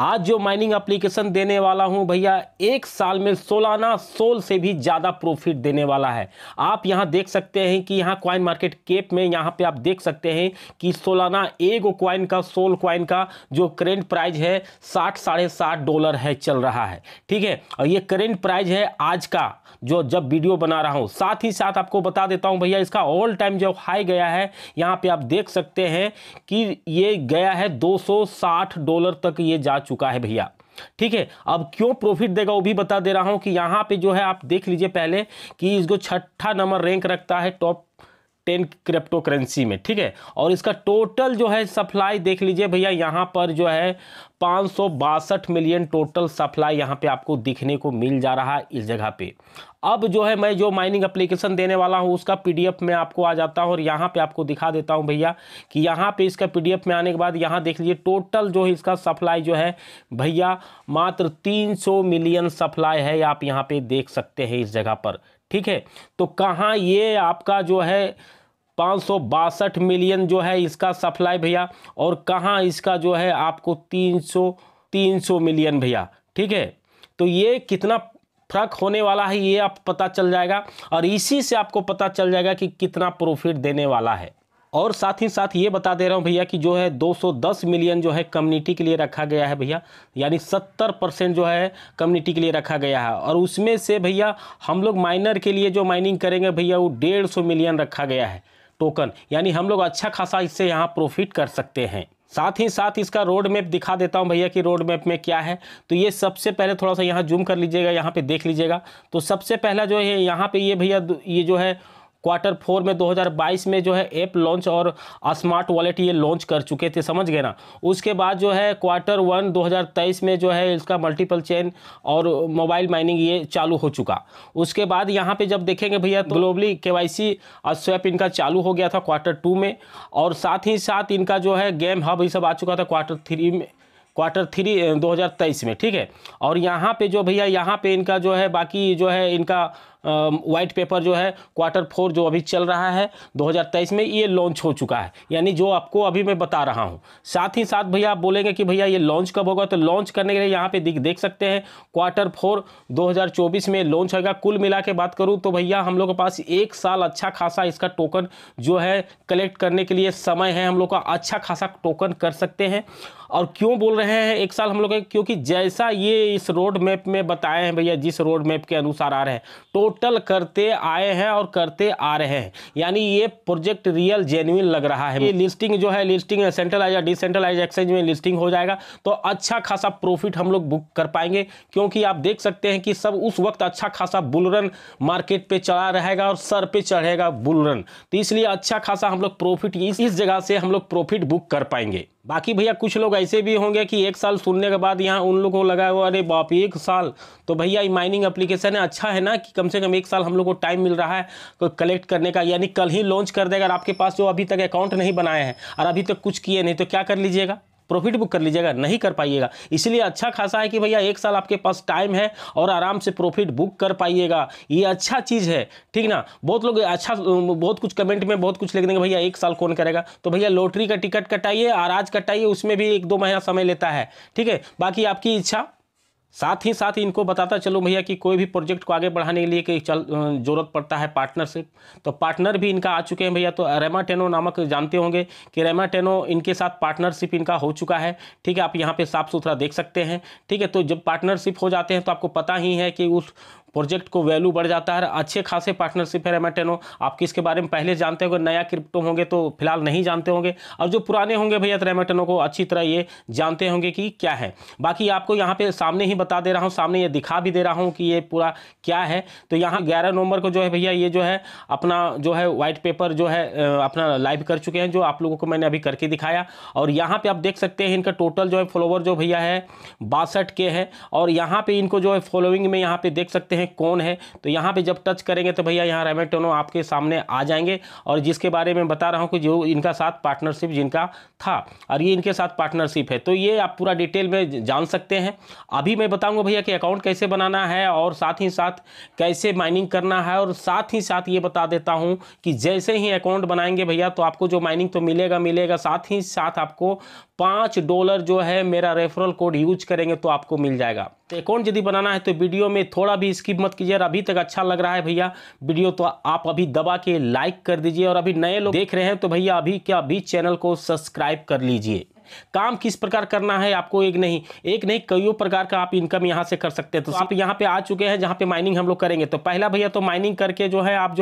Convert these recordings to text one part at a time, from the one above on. आज जो mining application देने वाला हूं भैया 1 साल में सोलाना सोल से भी ज़्यादा प्रॉफिट देने वाला है। आप यहां देख सकते हैं कि यहां कॉइन मार्केट कैप में यहां पे आप देख सकते हैं कि सोलाना एगो कॉइन का सोल कॉइन का जो करेंट प्राइस है $60-$60.5 है, चल रहा है, ठीक है। और ये करेंट प्राइस है आज का जो जब वीडियो बना रहा हूँ। साथ ही साथ आपको बता देता हूँ भैया इसका ऑल टाइम जो हाई गया है यहाँ पर आप देख सकते हैं कि ये गया है $260 तक ये जा चुका है भैया, ठीक है। अब क्यों प्रॉफिट देगा वो भी बता दे रहा हूं कि यहां पे जो है आप देख लीजिए पहले कि इसको 6ठा नंबर रैंक रखता है टॉप 10 क्रिप्टो करेंसी में, ठीक है। और इसका टोटल जो है सप्लाई देख लीजिए भैया यहाँ पर जो है 562 मिलियन टोटल सप्लाई यहाँ पे आपको दिखने को मिल जा रहा है इस जगह पे। अब जो है मैं जो माइनिंग एप्लीकेशन देने वाला हूँ उसका पीडीएफ में आपको आ जाता हूँ और यहाँ पे आपको दिखा देता हूँ भैया कि यहाँ पे इसका पीडीएफ में आने के बाद यहाँ देख लीजिए टोटल जो है इसका सप्लाई जो है भैया मात्र 300 मिलियन सप्लाई है, आप यहाँ पर देख सकते हैं इस जगह पर, ठीक है। तो कहाँ ये आपका जो है 562 मिलियन जो है इसका सप्लाई भैया और कहाँ इसका जो है आपको 300 मिलियन भैया, ठीक है। तो ये कितना फ़र्क होने वाला है ये आप पता चल जाएगा और इसी से आपको पता चल जाएगा कि कितना प्रॉफिट देने वाला है। और साथ ही साथ ये बता दे रहा हूँ भैया कि जो है 210 मिलियन जो है कम्युनिटी के लिए रखा गया है भैया, यानी 70% जो है कम्युनिटी के लिए रखा गया है। और उसमें से भैया हम लोग माइनर के लिए जो माइनिंग करेंगे भैया वो 150 मिलियन रखा गया है टोकन, यानी हम लोग अच्छा खासा इससे यहाँ प्रॉफिट कर सकते हैं। साथ ही साथ इसका रोड मैप दिखा देता हूं भैया कि रोड मैप में क्या है। तो ये सबसे पहले थोड़ा सा यहाँ जूम कर लीजिएगा, यहाँ पे देख लीजिएगा। तो सबसे पहला जो है यहाँ पे ये भैया ये जो है Q4 में 2022 में जो है ऐप लॉन्च और स्मार्ट वॉलेट ये लॉन्च कर चुके थे, समझ गए ना। उसके बाद जो है Q1 2023 में जो है इसका मल्टीपल चेन और मोबाइल माइनिंग ये चालू हो चुका। उसके बाद यहाँ पे जब देखेंगे भैया तो ग्लोबली KYC स्वैप इनका चालू हो गया था Q2 में। और साथ ही साथ इनका जो है गेम हब ये सब आ चुका था Q3 में, Q3 2023 में, ठीक है। और यहाँ पे जो भैया यहाँ पे इनका जो है बाकी जो है इनका व्हाइट पेपर जो है Q4 जो अभी चल रहा है 2023 में ये लॉन्च हो चुका है, यानी जो आपको अभी मैं बता रहा हूँ। साथ ही साथ भैया आप बोलेंगे कि भैया ये लॉन्च कब होगा, तो लॉन्च करने के लिए यहाँ पे देख सकते हैं Q4 2024 में लॉन्च होगा। कुल मिला के बात करूँ तो भैया हम लोग के पास 1 साल अच्छा खासा इसका टोकन जो है कलेक्ट करने के लिए समय है, हम लोग का अच्छा खासा टोकन कर सकते हैं। और क्यों बोल रहे हैं 1 साल हम लोग, क्योंकि जैसा ये इस रोड मैप में बताए हैं भैया, जिस रोड मैप के अनुसार आ रहे हैं टोटल करते आए हैं और करते आ रहे हैं, यानी ये प्रोजेक्ट रियल जेन्युइन लग रहा है। ये लिस्टिंग जो है लिस्टिंग सेंट्रलाइज या डिसेंट्रलाइज एक्सचेंज में लिस्टिंग हो जाएगा तो अच्छा खासा प्रॉफिट हम लोग बुक कर पाएंगे, क्योंकि आप देख सकते हैं कि सब उस वक्त अच्छा खासा बुलरन मार्केट पे चला रहेगा और सर पे चढ़ेगा बुलरन, तो इसलिए अच्छा खासा हम लोग प्रॉफिट इस जगह से हम लोग प्रॉफिट बुक कर पाएंगे। बाकी भैया कुछ लोग ऐसे भी होंगे कि 1 साल सुनने के बाद यहाँ उन लोगों को लगा हुआ अरे बाप 1 साल, तो भैया ये माइनिंग एप्लीकेशन है, अच्छा है ना कि कम से कम 1 साल हम लोग को टाइम मिल रहा है कलेक्ट करने का, यानी कल ही लॉन्च कर देगा। अगर आपके पास जो अभी तक अकाउंट नहीं बनाए हैं और अभी तक कुछ किए नहीं तो क्या कर लीजिएगा, प्रॉफिट बुक कर लीजिएगा, नहीं कर पाइएगा। इसलिए अच्छा खासा है कि भैया 1 साल आपके पास टाइम है और आराम से प्रॉफिट बुक कर पाइएगा, ये अच्छा चीज़ है, ठीक ना। बहुत लोग अच्छा बहुत कुछ कमेंट में बहुत कुछ लिख देंगे भैया 1 साल कौन करेगा, तो भैया लॉटरी का टिकट कटाइए और आज कटाइए, उसमें भी 1-2 महीना समय लेता है, ठीक है, बाकी आपकी इच्छा। साथ ही साथ इनको बताता चलूँ भैया कि कोई भी प्रोजेक्ट को आगे बढ़ाने के लिए कि जरूरत पड़ता है पार्टनरशिप, तो पार्टनर भी इनका आ चुके हैं भैया। तो रेमिटानो नामक जानते होंगे कि रेमिटानो इनके साथ पार्टनरशिप इनका हो चुका है, ठीक है। आप यहाँ पे साफ़ सुथरा देख सकते हैं, ठीक है। तो जब पार्टनरशिप हो जाते हैं तो आपको पता ही है कि उस प्रोजेक्ट को वैल्यू बढ़ जाता है। अच्छे खासे पार्टनरशिप है रेमिटानो, आप किसके बारे में पहले जानते होंगे, नया क्रिप्टो होंगे तो फिलहाल नहीं जानते होंगे, और जो पुराने होंगे भैया तो रेमिटानो को अच्छी तरह ये जानते होंगे कि क्या है। बाकी आपको यहाँ पे सामने ही बता दे रहा हूँ, सामने ये दिखा भी दे रहा हूँ कि ये पूरा क्या है। तो यहाँ 11 नवंबर को जो है भैया ये जो है अपना जो है व्हाइट पेपर जो है अपना लाइव कर चुके हैं, जो आप लोगों को मैंने अभी करके दिखाया। और यहाँ पर आप देख सकते हैं इनका टोटल जो है फॉलोवर जो भैया है 62K है। और यहाँ पर इनको जो है फॉलोइंग में यहाँ पर देख सकते हैं कौन है, तो यहाँ पे जब टच करेंगे तो भैया यहाँ रेमिटानो आपके सामने आ जाएंगे, और जिसके बारे में बता रहा हूँ कि जो इनका साथ पार्टनरशिप जिनका था और ये इनके साथ पार्टनरशिप है, तो ये आप पूरा डिटेल में जान सकते हैं। अभी मैं बताऊँगा भैया कि अकाउंट कैसे बनाना है और साथ ही साथ कैसे माइनिंग करना है, और साथ ही साथ ये बता देता हूँ कि जैसे ही अकाउंट बनाएंगे भैया तो आपको जो माइनिंग तो मिलेगा, साथ ही साथ आपको $5 जो है मेरा रेफरल कोड यूज करेंगे तो आपको मिल जाएगा। तो अकाउंट यदि बनाना है तो वीडियो में थोड़ा भी स्किप मत कीजिए। अभी तक अच्छा लग रहा है भैया वीडियो तो आप अभी दबा के लाइक कर दीजिए, और अभी नए लोग देख रहे हैं तो भैया अभी क्या अभी चैनल को सब्सक्राइब कर लीजिए। काम किस प्रकार करना है आपको, एक नहीं कईयों प्रकार का आप इनकम यहाँ से कर सकते हैं। तो आप यहाँ पे आ चुके हैं जहाँ पे माइनिंग हम लोग करेंगे। तो पहला भैया तो माइनिंग करके आप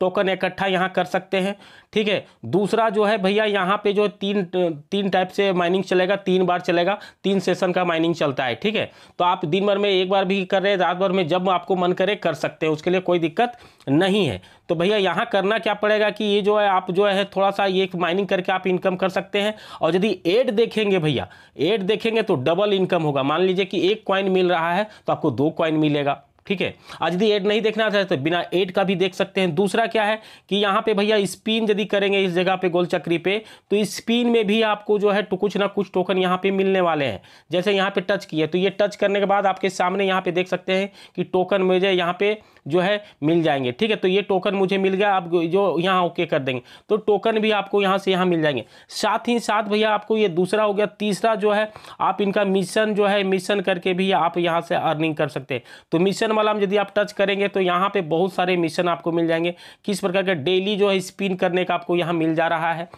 टोकन इकट्ठा यहाँ कर सकते हैं, ठीक है। दूसरा जो है भैया यहाँ पे जो तीन टाइप से माइनिंग चलेगा, 3 बार चलेगा, 3 सेशन का माइनिंग चलता है, ठीक है। तो आप दिन भर में एक बार भी कर रहे हैं, रात भर में जब आपको मन करे कर सकते हैं, उसके लिए कोई दिक्कत नहीं है। तो भैया यहाँ करना क्या पड़ेगा कि ये जो है आप जो है थोड़ा सा ये माइनिंग करके आप इनकम कर सकते हैं। और यदि एड देखेंगे भैया, एड देखेंगे तो डबल इनकम होगा। मान लीजिए कि 1 कॉइन मिल रहा है तो आपको 2 कॉइन मिलेगा, ठीक है। आज यदि एड नहीं देखना चाहते तो बिना एड का भी देख सकते हैं। दूसरा क्या है कि यहाँ पे भैया स्पिन यदि करेंगे इस जगह पे गोल चक्री पे, तो स्पिन में भी आपको जो है कुछ ना कुछ टोकन यहाँ पे मिलने वाले हैं। जैसे यहाँ पे टच किया तो ये टच करने के बाद आपके सामने यहाँ पे देख सकते हैं कि टोकन मुझे यहाँ पे जो है मिल जाएंगे, ठीक है। तो ये टोकन मुझे मिल गया, आप जो यहाँ ओके कर देंगे तो टोकन भी आपको यहाँ से यहाँ मिल जाएंगे। साथ ही साथ भैया आपको ये दूसरा हो गया। तीसरा जो है आप इनका मिशन जो है मिशन करके भी आप यहाँ से अर्निंग कर सकते हैं। तो मिशन वाला हम यदि आप टच करेंगे तो यहाँ पे बहुत सारे मिशन आपको मिल जाएंगे, किस प्रकार का डेली जो है स्पिन करने का आपको यहाँ मिल जा रहा है।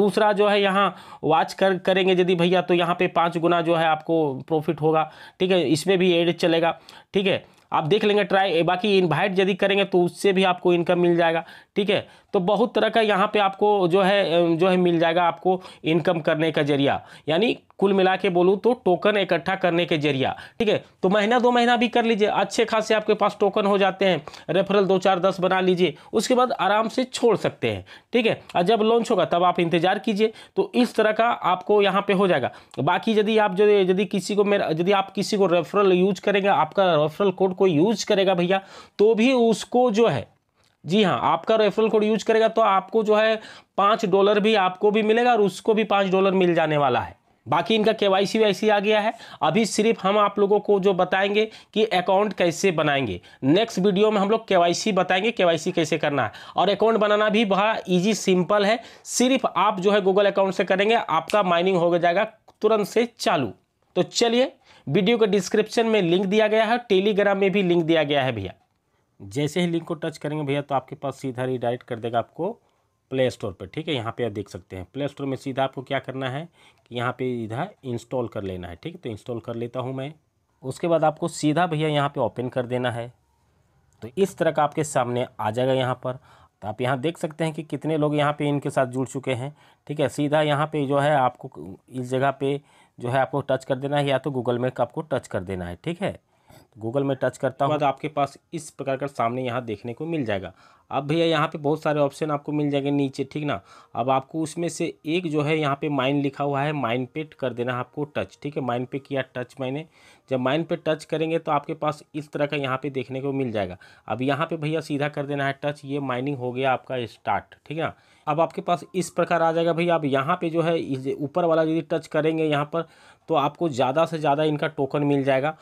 दूसरा जो है यहाँ वॉच करेंगे यदि भैया तो यहाँ पे 5 गुना जो है आपको प्रॉफिट होगा, ठीक है। इसमें भी एड चलेगा, ठीक है। आप देख लेंगे ट्राई। बाकी इनवाइट यदि करेंगे तो उससे भी आपको इनकम मिल जाएगा, ठीक है। तो बहुत तरह का यहाँ पे आपको जो है मिल जाएगा आपको इनकम करने का जरिया, यानी कुल मिला के बोलूँ तो टोकन इकट्ठा करने के जरिया, ठीक है। तो महीना 2 महीना भी कर लीजिए, अच्छे खासे आपके पास टोकन हो जाते हैं। रेफरल 2, 4, 10 बना लीजिए, उसके बाद आराम से छोड़ सकते हैं, ठीक है। और जब लॉन्च होगा तब आप इंतजार कीजिए। तो इस तरह का आपको यहाँ पे हो जाएगा। बाकी यदि आप जो यदि किसी को यदि आप किसी को रेफरल यूज करेंगे, आपका रेफरल कोड कोई यूज करेगा भैया तो भी उसको जो है, जी हाँ, आपका रेफरल कोड यूज करेगा तो आपको जो है $5 भी आपको भी मिलेगा और उसको भी $5 मिल जाने वाला है। बाकी इनका केवाईसी वाईसी आ गया है। अभी सिर्फ हम आप लोगों को जो बताएंगे कि अकाउंट कैसे बनाएंगे। नेक्स्ट वीडियो में हम लोग केवाईसी बताएंगे, केवाईसी कैसे करना है। और अकाउंट बनाना भी बड़ा इजी सिंपल है, सिर्फ आप जो है गूगल अकाउंट से करेंगे, आपका माइनिंग हो जाएगा तुरंत से चालू। तो चलिए, वीडियो के डिस्क्रिप्शन में लिंक दिया गया है, टेलीग्राम में भी लिंक दिया गया है भैया। जैसे ही लिंक को टच करेंगे भैया तो आपके पास सीधा रिडायरेक्ट कर देगा आपको प्ले स्टोर पर, ठीक है। यहाँ पे आप देख सकते हैं प्ले स्टोर में सीधा आपको क्या करना है कि यहाँ पे सीधा इंस्टॉल कर लेना है, ठीक है। तो इंस्टॉल कर लेता हूँ मैं। उसके बाद आपको सीधा भैया यहाँ पे ओपन कर देना है। तो इस तरह का आपके सामने आ जाएगा। यहाँ पर तो आप यहाँ देख सकते हैं कि कितने लोग यहाँ पे इनके साथ जुड़ चुके हैं, ठीक है। सीधा यहाँ पर जो है आपको इस जगह पर जो है आपको टच कर देना है, या तो गूगल में आपको टच कर देना है, ठीक है। गूगल में टच करता हूँ तो आपके पास इस प्रकार का सामने यहाँ देखने को मिल जाएगा। अब भैया यहाँ पे बहुत सारे ऑप्शन आपको मिल जाएंगे नीचे, ठीक ना। अब आपको उसमें से एक जो है यहाँ पे माइन लिखा हुआ है, माइन पे कर देना आपको टच, ठीक है। माइन पे किया टच मैंने। जब माइन पे टच करेंगे तो आपके पास इस तरह का यहाँ पे देखने को मिल जाएगा। अब यहाँ पे भैया सीधा कर देना है टच। ये माइनिंग हो गया आपका स्टार्ट, ठीक है। अब आपके पास इस प्रकार आ जाएगा भैया। अब यहाँ पे जो है ऊपर वाला यदि टच करेंगे यहाँ पर तो आपको ज़्यादा से ज़्यादा इनका टोकन मिल जाएगा,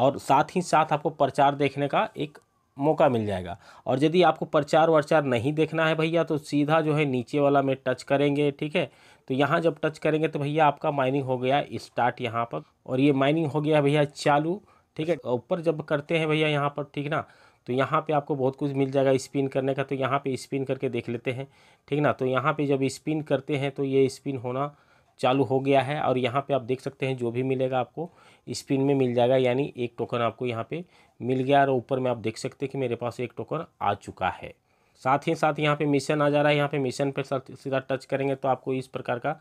और साथ ही साथ आपको प्रचार देखने का एक मौका मिल जाएगा। और यदि आपको प्रचार वर्चार नहीं देखना है भैया तो सीधा जो है नीचे वाला में टच करेंगे, ठीक है। तो यहाँ जब टच करेंगे तो भैया आपका माइनिंग हो गया स्टार्ट यहाँ पर, और ये माइनिंग हो गया भैया चालू, ठीक है। ऊपर जब करते हैं भैया यहाँ पर, ठीक ना, तो यहाँ पे आपको बहुत कुछ मिल जाएगा स्पिन करने का। तो यहाँ पर स्पिन करके देख लेते हैं, ठीक ना। तो यहाँ पर जब स्पिन करते हैं तो ये स्पिन होना चालू हो गया है, और यहाँ पे आप देख सकते हैं जो भी मिलेगा आपको स्पिन में मिल जाएगा, यानी 1 टोकन आपको यहाँ पे मिल गया। और ऊपर में आप देख सकते हैं कि मेरे पास 1 टोकन आ चुका है। साथ ही साथ यहाँ पे मिशन आ जा रहा है। यहाँ पे मिशन पे सीधा टच करेंगे तो आपको इस प्रकार का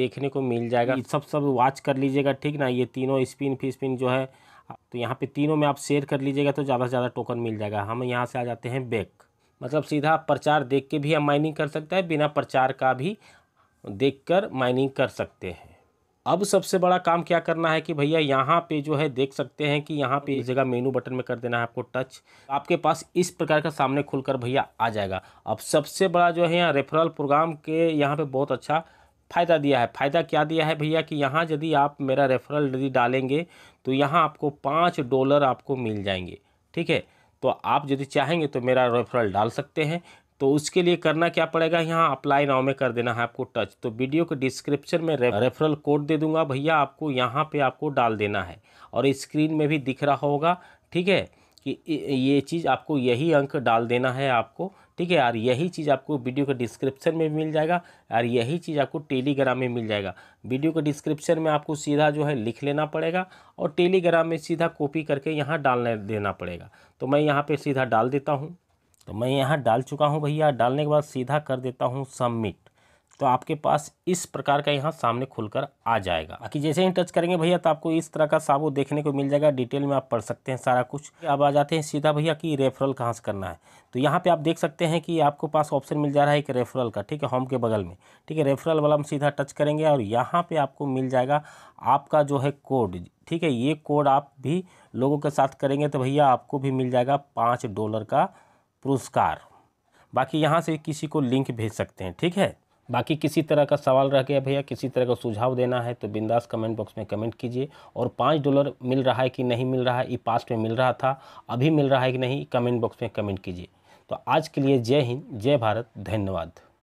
देखने को मिल जाएगा। सब वॉच कर लीजिएगा, ठीक ना। ये तीनों स्पिन फिस्पिन जो है तो यहाँ पर तीनों में आप शेयर कर लीजिएगा तो ज़्यादा से ज़्यादा टोकन मिल जाएगा। हम यहाँ से आ जाते हैं बैक, मतलब सीधा प्रचार देख के भी हम माइनिंग कर सकते हैं, बिना प्रचार का भी देखकर माइनिंग कर सकते हैं। अब सबसे बड़ा काम क्या करना है कि भैया यहाँ पे जो है देख सकते हैं कि यहाँ पे इस जगह मेनू बटन में कर देना है आपको टच। आपके पास इस प्रकार का सामने खुलकर भैया आ जाएगा। अब सबसे बड़ा जो है यहाँ रेफरल प्रोग्राम के यहाँ पे बहुत अच्छा फ़ायदा दिया है। फ़ायदा क्या दिया है भैया कि यहाँ यदि आप मेरा रेफरल यदि डालेंगे तो यहाँ आपको $5 आपको मिल जाएंगे, ठीक है। तो आप यदि चाहेंगे तो मेरा रेफरल डाल सकते हैं, तो उसके लिए करना क्या पड़ेगा, यहाँ अप्लाई नाउ में कर देना है आपको टच। तो वीडियो के डिस्क्रिप्शन में रेफरल कोड दे दूंगा भैया, आपको यहाँ पे आपको डाल देना है और स्क्रीन में भी दिख रहा होगा, ठीक है, कि ये चीज़ आपको यही अंक डाल देना है आपको, ठीक है यार। यही चीज़ आपको वीडियो के डिस्क्रिप्शन में मिल जाएगा यार, यही चीज़ आपको टेलीग्राम में मिल जाएगा। वीडियो के डिस्क्रिप्शन में आपको सीधा जो है लिख लेना पड़ेगा और टेलीग्राम में सीधा कॉपी करके यहाँ डालने देना पड़ेगा। तो मैं यहाँ पे सीधा डाल देता हूँ, तो मैं यहाँ डाल चुका हूँ भैया। डालने के बाद सीधा कर देता हूँ सबमिट। तो आपके पास इस प्रकार का यहाँ सामने खुलकर आ जाएगा कि जैसे ही टच करेंगे भैया तो आपको इस तरह का साबो देखने को मिल जाएगा। डिटेल में आप पढ़ सकते हैं सारा कुछ। अब आ जाते हैं सीधा भैया कि रेफरल कहाँ से करना है। तो यहाँ पे आप देख सकते हैं कि आपको पास ऑप्शन मिल जा रहा है एक रेफरल का, ठीक है, होम के बगल में, ठीक है। रेफरल वाला हम सीधा टच करेंगे और यहाँ पर आपको मिल जाएगा आपका जो है कोड, ठीक है। ये कोड आप भी लोगों के साथ करेंगे तो भैया आपको भी मिल जाएगा $5 का पुरस्कार। बाकी यहाँ से किसी को लिंक भेज सकते हैं, ठीक है। बाकी किसी तरह का सवाल रह गया भैया, किसी तरह का सुझाव देना है तो बिंदास कमेंट बॉक्स में कमेंट कीजिए। और $5 मिल रहा है कि नहीं मिल रहा है, ये पास्ट में मिल रहा था, अभी मिल रहा है कि नहीं, कमेंट बॉक्स में कमेंट कीजिए। तो आज के लिए जय हिंद, जय भारत, धन्यवाद।